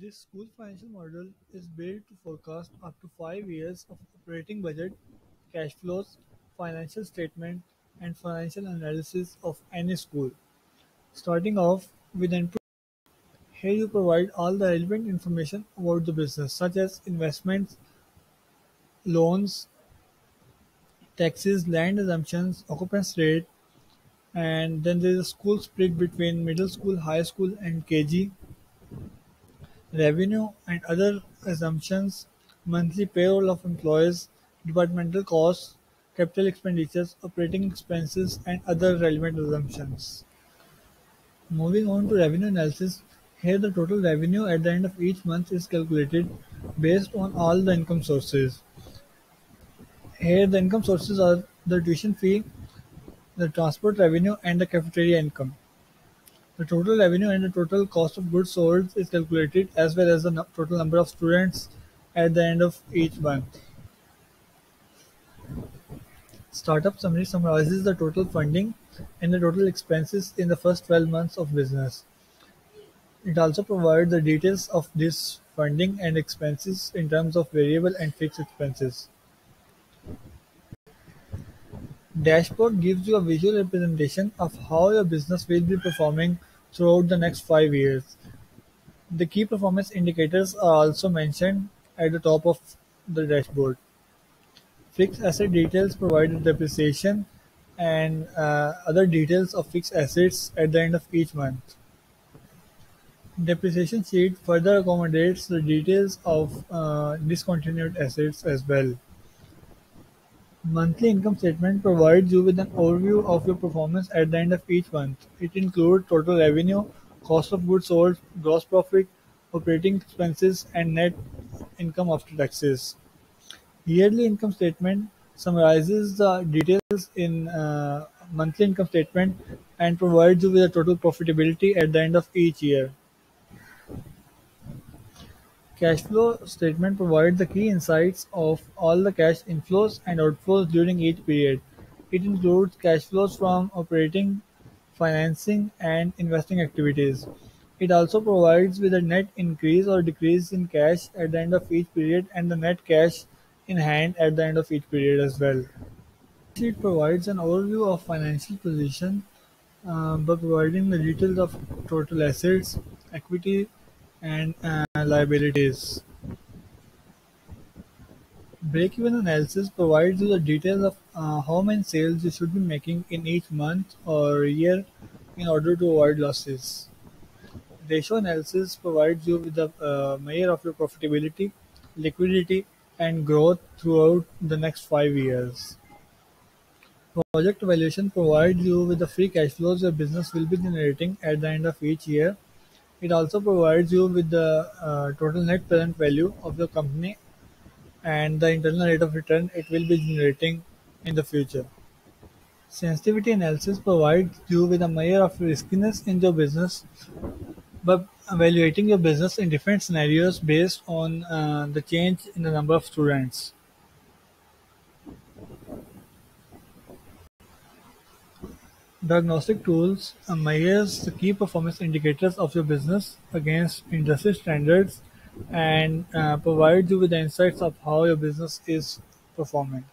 This school financial model is built to forecast up to 5 years of operating budget, cash flows, financial statement, and financial analysis of any school. Starting off with an here you provide all the relevant information about the business, such as investments, loans, taxes, land assumptions, occupancy rate, and then there is a school split between middle school, high school, and KG, revenue and other assumptions, monthly payroll of employees, departmental costs, capital expenditures, operating expenses, and other relevant assumptions. Moving on to revenue analysis, here the total revenue at the end of each month is calculated based on all the income sources. Here the income sources are the tuition fee, the transport revenue, and the cafeteria income. The total revenue and the total cost of goods sold is calculated, as well as the total number of students at the end of each month. Startup summary summarizes the total funding and the total expenses in the first 12 months of business. It also provides the details of this funding and expenses in terms of variable and fixed expenses. Dashboard gives you a visual representation of how your business will be performing throughout the next 5 years. The key performance indicators are also mentioned at the top of the dashboard. Fixed asset details provide depreciation and other details of fixed assets at the end of each month. Depreciation sheet further accommodates the details of discontinued assets as well. Monthly income statement provides you with an overview of your performance at the end of each month. It includes total revenue, cost of goods sold, gross profit, operating expenses, and net income after taxes. Yearly income statement summarizes the details in monthly income statement and provides you with a total profitability at the end of each year. Cash flow statement provides the key insights of all the cash inflows and outflows during each period. It includes cash flows from operating, financing, and investing activities. It also provides with a net increase or decrease in cash at the end of each period and the net cash in hand at the end of each period as well. It provides an overview of financial position by providing the details of total assets, equity, and liabilities. Break-even analysis provides you the details of how many sales you should be making in each month or year in order to avoid losses. Ratio analysis provides you with the measure of your profitability, liquidity, and growth throughout the next 5 years. Project valuation provides you with the free cash flows your business will be generating at the end of each year. It also provides you with the total net present value of the company and the internal rate of return it will be generating in the future. Sensitivity analysis provides you with a measure of riskiness in your business by evaluating your business in different scenarios based on the change in the number of students. Diagnostic tools measures the key performance indicators of your business against industry standards and provides you with the insights of how your business is performing.